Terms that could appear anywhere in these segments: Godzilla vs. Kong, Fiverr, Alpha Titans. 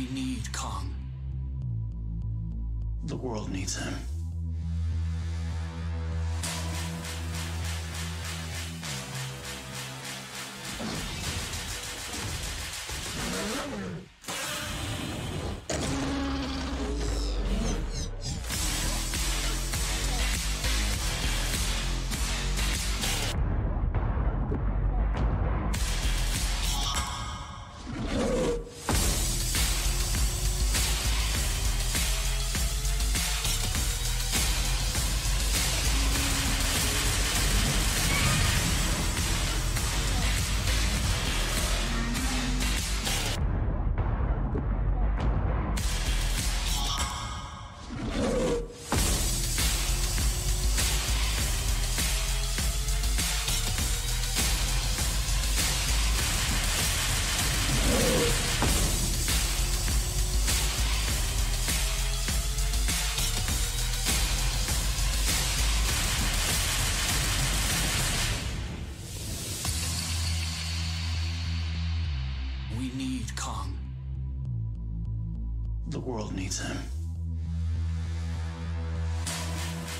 We need Kong. The world needs him.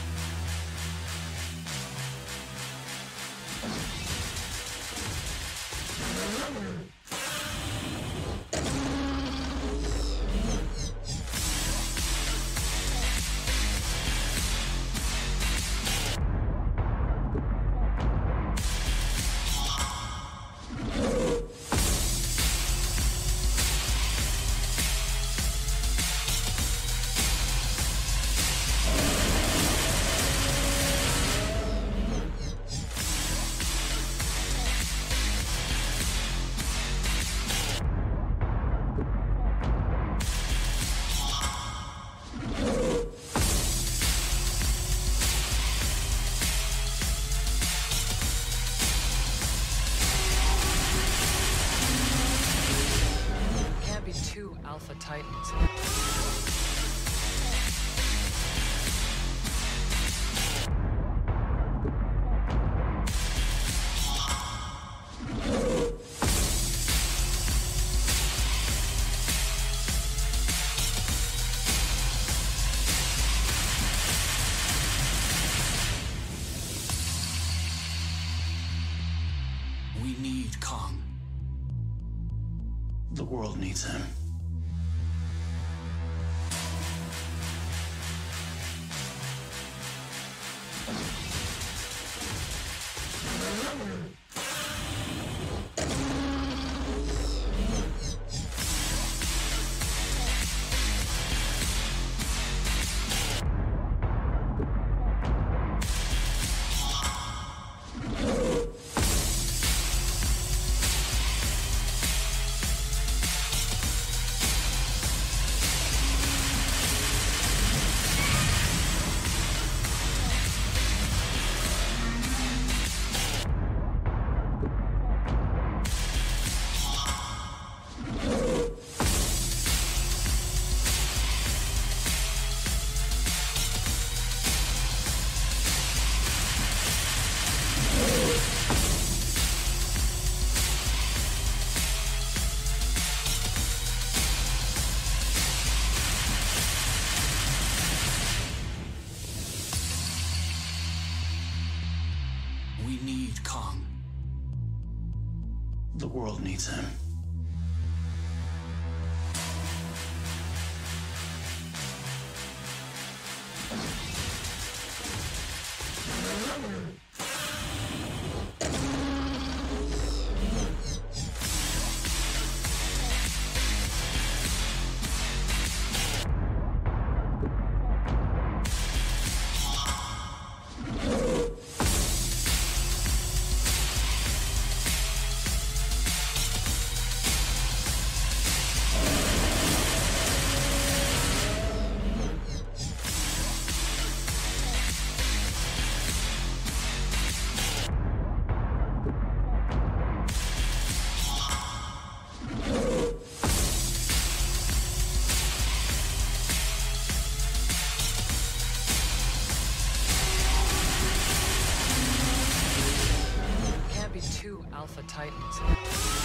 We need Kong. The world needs him. Two Alpha Titans. We need Kong. The world needs him. We need Kong. The world needs him. Alpha Titans.